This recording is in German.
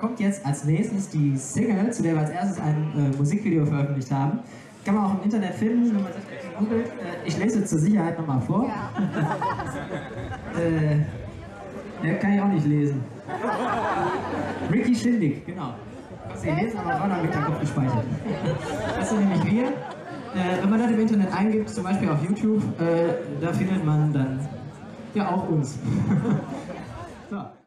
kommt jetzt als nächstes die Single, zu der wir als erstes ein Musikvideo veröffentlicht haben. Kann man auch im Internet finden, wenn man sich googelt. Ich lese zur Sicherheit nochmal vor. Ja. Kann ich auch nicht lesen. Ricky Shindig, genau. Kannst du lesen, aber war noch mit dem Kopf gespeichert. Das sind nämlich wir. Wenn man das im Internet eingibt, zum Beispiel auf YouTube, da findet man dann ja auch uns. So.